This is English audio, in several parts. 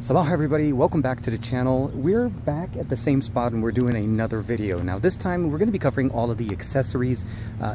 Salah everybody, welcome back to the channel. We're back at the same spot and we're doing another video. Now this time we're going to be covering all of the accessories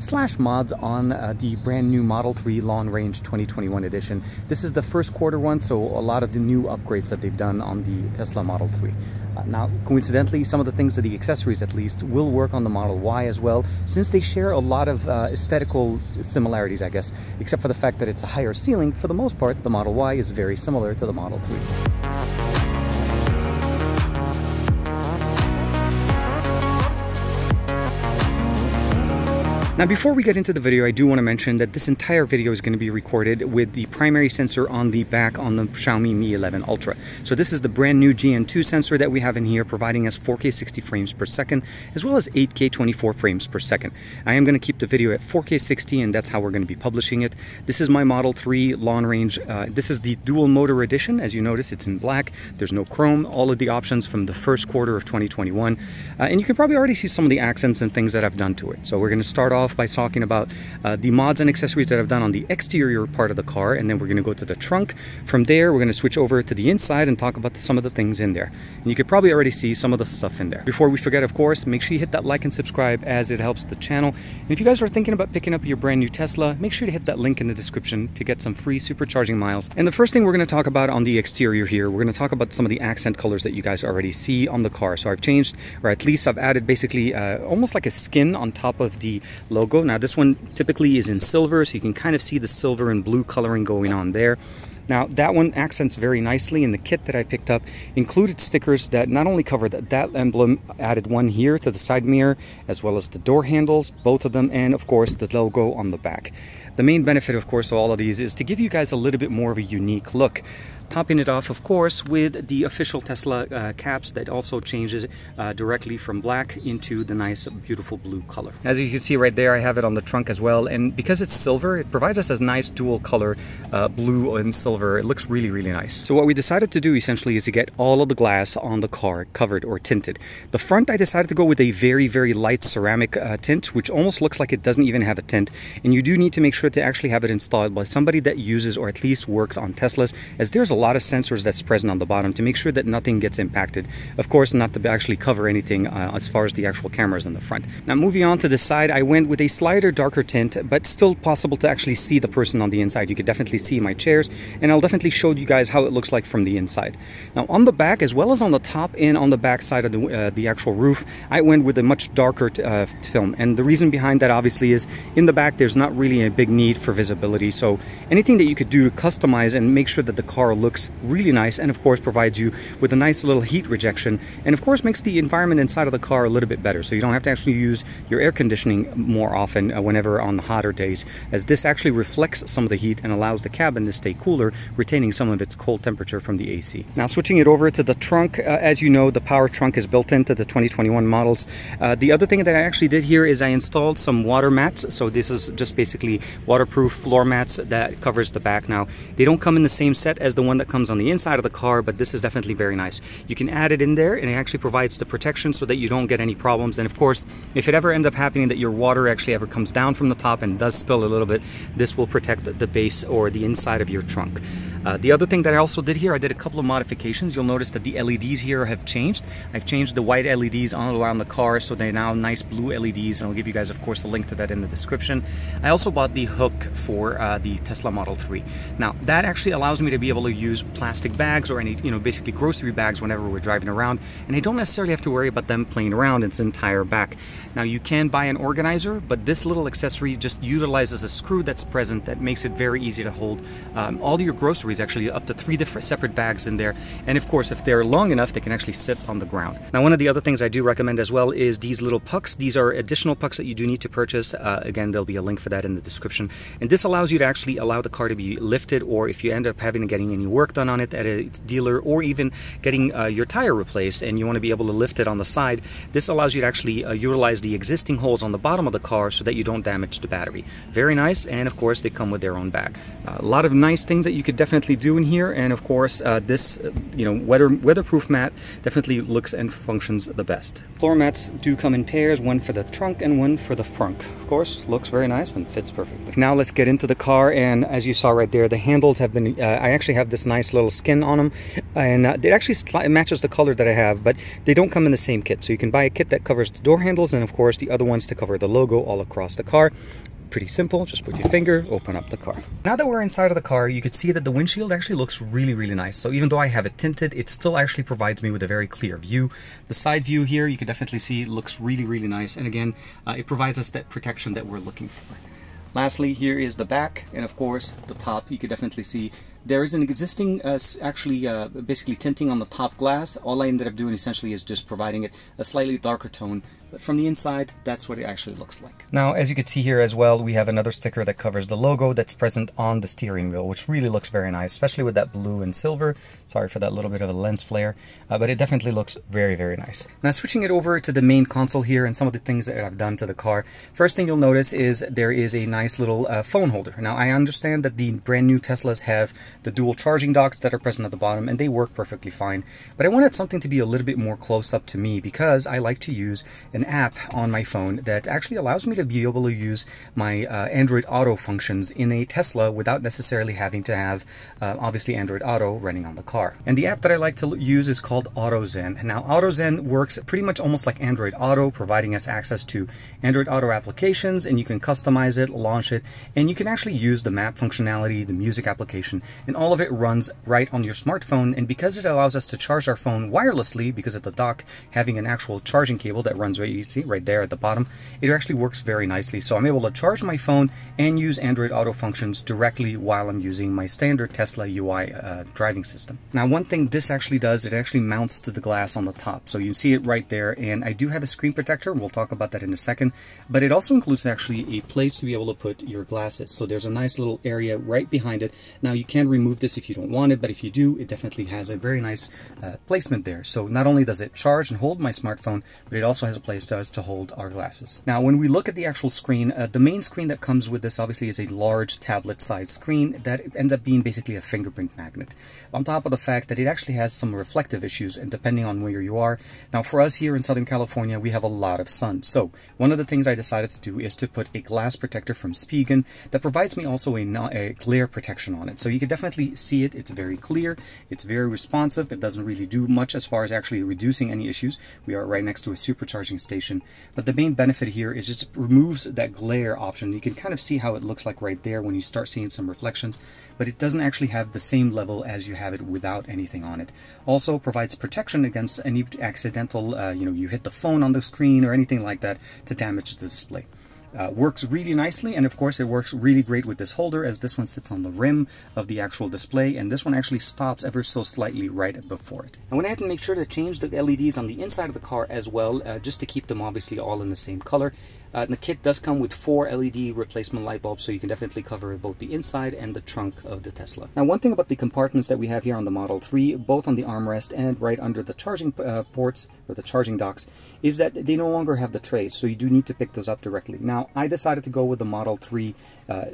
slash mods on the brand new Model 3 Long Range 2021 edition. This is the first quarter one, so a lot of the new upgrades that they've done on the Tesla Model 3. Now coincidentally, some of the things, or the accessories at least, will work on the Model Y as well, since they share a lot of aesthetical similarities, I guess, except for the fact that it's a higher ceiling. For the most part, the Model Y is very similar to the Model 3. Now before we get into the video, I do want to mention that this entire video is going to be recorded with the primary sensor on the back on the Xiaomi Mi 11 Ultra. So this is the brand new GN2 sensor that we have in here, providing us 4K 60 frames per second, as well as 8K 24 frames per second. I am going to keep the video at 4K 60, and that's how we're going to be publishing it. This is my Model 3 Long Range. This is the dual motor edition. As you notice, it's in black. There's no chrome. All of the options from the first quarter of 2021. And you can probably already see some of the accents and things that I've done to it. So we're going to start off by talking about the mods and accessories that I've done on the exterior part of the car, and then we're going to go to the trunk. From there, we're going to switch over to the inside and talk about some of the things in there. And you could probably already see some of the stuff in there. Before we forget, of course, make sure you hit that like and subscribe, as it helps the channel. And if you guys are thinking about picking up your brand new Tesla, make sure to hit that link in the description to get some free supercharging miles. And the first thing we're going to talk about on the exterior here, we're going to talk about some of the accent colors that you guys already see on the car. So I've changed, or at least I've added basically almost like a skin on top of the logo. Now this one typically is in silver, so you can kind of see the silver and blue coloring going on there. Now that one accents very nicely, and the kit that I picked up included stickers that not only cover that emblem, added one here to the side mirror, as well as the door handles, both of them, and of course the logo on the back. The main benefit, of course, of all of these is to give you guys a little bit more of a unique look. Topping it off, of course, with the official Tesla caps that also changes directly from black into the nice, beautiful blue color. As you can see right there, I have it on the trunk as well, and because it's silver, it provides us a nice dual color, blue and silver. It looks really, really nice. So what we decided to do essentially is to get all of the glass on the car covered or tinted. The front, I decided to go with a very, very light ceramic tint, which almost looks like it doesn't even have a tint, and you do need to make sure to actually have it installed by somebody that uses or at least works on Teslas, as there's a lot of sensors that's present on the bottom to make sure that nothing gets impacted. Of course, not to actually cover anything as far as the actual cameras in the front. Now moving on to the side, I went with a slighter darker tint, but still possible to actually see the person on the inside. You could definitely see my chairs, and I'll definitely show you guys how it looks like from the inside. Now on the back, as well as on the top and on the back side of the actual roof, I went with a much darker film, and the reason behind that obviously is in the back there's not really a big need for visibility, so anything that you could do to customize and make sure that the car looks really nice, and of course provides you with a nice little heat rejection, and of course makes the environment inside of the car a little bit better, so you don't have to actually use your air conditioning more often whenever on the hotter days, as this actually reflects some of the heat and allows the cabin to stay cooler, retaining some of its cold temperature from the AC. Now switching it over to the trunk, as you know, the power trunk is built into the 2021 models. The other thing that I actually did here is I installed some water mats, so this is just basically waterproof floor mats that covers the back. Now they don't come in the same set as the one that comes on the inside of the car, but this is definitely very nice. You can add it in there, and it actually provides the protection so that you don't get any problems. And of course, if it ever ends up happening that your water actually ever comes down from the top and does spill a little bit, this will protect the base or the inside of your trunk. The other thing that I also did here, I did a couple of modifications. You'll notice that the LEDs here have changed. I've changed the white LEDs on around the car, so they're now nice blue LEDs, and I'll give you guys, of course, a link to that in the description. I also bought the hook for the Tesla Model 3. Now, that actually allows me to be able to use plastic bags or any, you know, basically grocery bags whenever we're driving around, and I don't necessarily have to worry about them playing around its entire back. Now, you can buy an organizer, but this little accessory just utilizes a screw that's present that makes it very easy to hold all your groceries, actually up to 3 different separate bags in there, and of course if they're long enough they can actually sit on the ground. Now one of the other things I do recommend as well is these little pucks. These are additional pucks that you do need to purchase. Again, there'll be a link for that in the description, and this allows you to actually allow the car to be lifted, or if you end up having getting any work done on it at a dealer, or even getting your tire replaced and you want to be able to lift it on the side, this allows you to actually utilize the existing holes on the bottom of the car so that you don't damage the battery. Very nice, and of course they come with their own bag. A lot of nice things that you could definitely definitely do in here. And of course, this weatherproof mat definitely looks and functions the best. Floor mats do come in pairs, one for the trunk and one for the frunk. Of course, looks very nice and fits perfectly. Now let's get into the car, and as you saw right there, the handles have been, I actually have this nice little skin on them, and it actually matches the color that I have, but they don't come in the same kit. So you can buy a kit that covers the door handles and of course the other ones to cover the logo all across the car. Pretty simple, just put your finger, open up the car. Now that we're inside of the car, you could see that the windshield actually looks really, really nice. So even though I have it tinted, it still actually provides me with a very clear view. The side view here, you can definitely see it looks really, really nice. And again, it provides us that protection that we're looking for. Lastly, here is the back, and of course the top. You can definitely see there is an existing basically tinting on the top glass. All I ended up doing essentially is just providing it a slightly darker tone, but from the inside, that's what it actually looks like. Now, as you can see here as well, we have another sticker that covers the logo that's present on the steering wheel, which really looks very nice, especially with that blue and silver. Sorry for that little bit of a lens flare, but it definitely looks very, very nice. Now, switching it over to the main console here and some of the things that I've done to the car. First thing you'll notice is there is a nice little phone holder. Now, I understand that the brand new Teslas have the dual charging docks that are present at the bottom, and they work perfectly fine, but I wanted something to be a little bit more close up to me, because I like to use an app on my phone that actually allows me to be able to use my Android Auto functions in a Tesla without necessarily having to have obviously Android Auto running on the car. And the app that I like to use is called AutoZen. Now, AutoZen works pretty much almost like Android Auto, providing us access to Android Auto applications, and you can customize it, launch it, and you can actually use the map functionality, the music application, and all of it runs right on your smartphone. And because it allows us to charge our phone wirelessly, because of the dock having an actual charging cable that runs right, you see right there at the bottom, it actually works very nicely. So I'm able to charge my phone and use Android Auto functions directly while I'm using my standard Tesla UI driving system. Now, one thing this actually does, it actually mounts to the glass on the top. So you see it right there, and I do have a screen protector. We'll talk about that in a second, but it also includes actually a place to be able to put your glasses. So there's a nice little area right behind it. Now, you can remove this if you don't want it, but if you do, it definitely has a very nice placement there. So not only does it charge and hold my smartphone, but it also has a place to hold our glasses. Now, when we look at the actual screen, the main screen that comes with this obviously is a large tablet sized screen that ends up being basically a fingerprint magnet, on top of the fact that it actually has some reflective issues, and depending on where you are. Now, for us here in Southern California, we have a lot of sun. So one of the things I decided to do is to put a glass protector from Spigen that provides me also a glare protection on it. So you can definitely see it. It's very clear. It's very responsive. It doesn't really do much as far as actually reducing any issues. We are right next to a supercharging station, but the main benefit here is it removes that glare option. You can kind of see how it looks like right there when you start seeing some reflections, but it doesn't actually have the same level as you have it without anything on it. Also provides protection against any accidental, you hit the phone on the screen or anything like that to damage the display. Works really nicely, and of course it works really great with this holder, as this one sits on the rim of the actual display, and this one actually stops ever so slightly right before it. I went ahead and made sure to change the LEDs on the inside of the car as well, just to keep them obviously all in the same color. The kit does come with 4 LED replacement light bulbs, so you can definitely cover both the inside and the trunk of the Tesla. Now, one thing about the compartments that we have here on the Model 3, both on the armrest and right under the charging ports, or the charging docks, is that they no longer have the trays, so you do need to pick those up directly. Now, I decided to go with the Model 3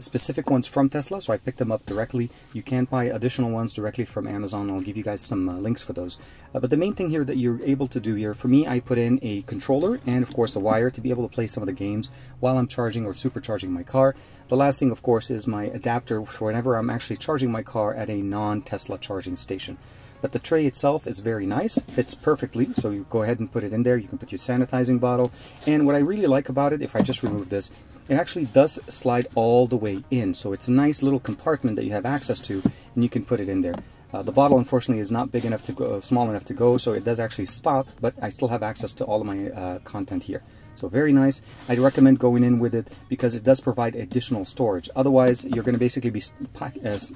specific ones from Tesla, so I picked them up directly. You can buy additional ones directly from Amazon. I'll give you guys some links for those. But the main thing here that you're able to do here, for me, I put in a controller and, of course, a wire to be able to play some of the games while I'm charging or supercharging my car. The last thing, of course, is my adapter for whenever I'm actually charging my car at a non-Tesla charging station. But the tray itself is very nice, fits perfectly, so you go ahead and put it in there. You can put your sanitizing bottle, and what I really like about it, if I just remove this, it actually does slide all the way in, so it's a nice little compartment that you have access to, and you can put it in there. The bottle, unfortunately, is not big enough to go, small enough to go, so it does actually stop, but I still have access to all of my content here. So very nice. I'd recommend going in with it because it does provide additional storage. Otherwise, you're going to basically be,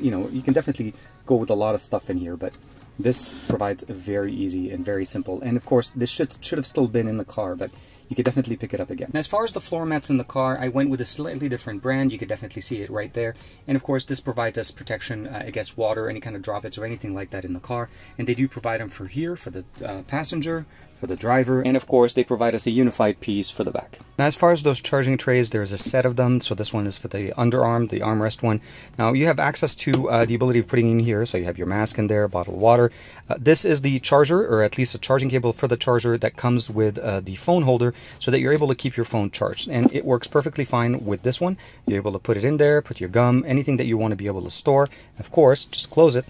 you can definitely go with a lot of stuff in here, but this provides a very easy and very simple. And of course, this should have still been in the car, but you could definitely pick it up again. Now, as far as the floor mats in the car, I went with a slightly different brand. You could definitely see it right there. And of course, this provides us protection against water, any kind of droplets or anything like that in the car. And they do provide them for here, for the passenger, for the driver, and of course they provide us a unified piece for the back. Now, as far as those charging trays, there's a set of them. So this one is for the underarm, the armrest one. Now you have access to the ability of putting in here, so you have your mask in there, a bottle of water. This is the charger, or at least a charging cable for the charger that comes with the phone holder, so that you're able to keep your phone charged, and it works perfectly fine with this one. You're able to put it in there, put your gum, anything that you want to be able to store. Of course, just close it.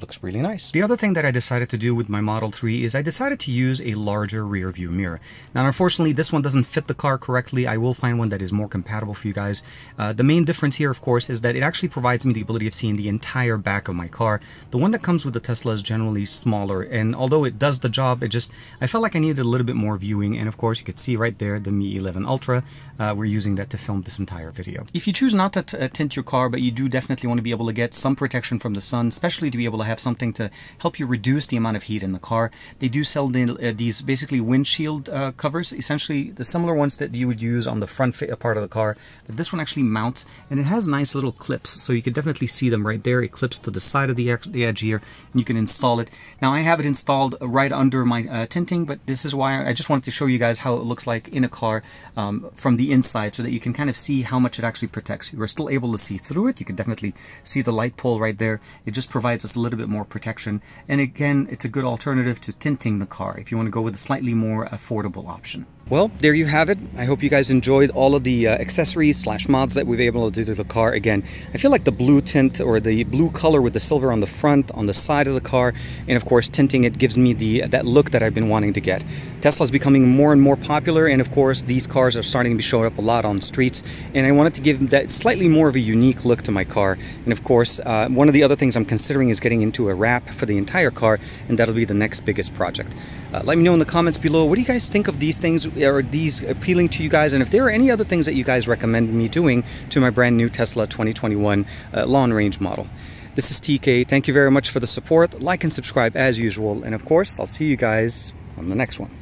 Looks really nice. The other thing that I decided to do with my Model 3 is I decided to use a larger rear view mirror. Now, unfortunately, this one doesn't fit the car correctly. I will find one that is more compatible for you guys. The main difference here, of course, is that it actually provides me the ability of seeing the entire back of my car. The one that comes with the Tesla is generally smaller, and although it does the job, it just, I felt like I needed a little bit more viewing. And of course, you could see right there the Mi 11 Ultra. We're using that to film this entire video. If you choose not to tint your car, but you do definitely want to be able to get some protection from the sun, especially to be able to have something to help you reduce the amount of heat in the car. They do sell these basically windshield covers, essentially the similar ones that you would use on the front part of the car, but this one actually mounts, and it has nice little clips, so you can definitely see them right there. It clips to the side of the edge here, and you can install it. Now I have it installed right under my tinting, but this is why I just wanted to show you guys how it looks like in a car from the inside, so that you can kind of see how much it actually protects. You're still able to see through it. You can definitely see the light pole right there. It just provides us a little bit more protection, and again, it's a good alternative to tinting the car if you want to go with a slightly more affordable option. Well, there you have it. I hope you guys enjoyed all of the accessories / mods that we've been able to do to the car. Again, I feel like the blue tint, or the blue color with the silver on the front, on the side of the car, and of course tinting it, gives me that look that I've been wanting to get. Tesla's becoming more and more popular, and of course these cars are starting to show up a lot on streets, and I wanted to give that slightly more of a unique look to my car. And of course, one of the other things I'm considering is getting into a wrap for the entire car, and that'll be the next biggest project. Let me know in the comments below, what do you guys think of these things? Are these appealing to you guys? And if there are any other things that you guys recommend me doing to my brand new Tesla 2021 long range model. This is TK. Thank you very much for the support. Like and subscribe as usual. And of course, I'll see you guys on the next one.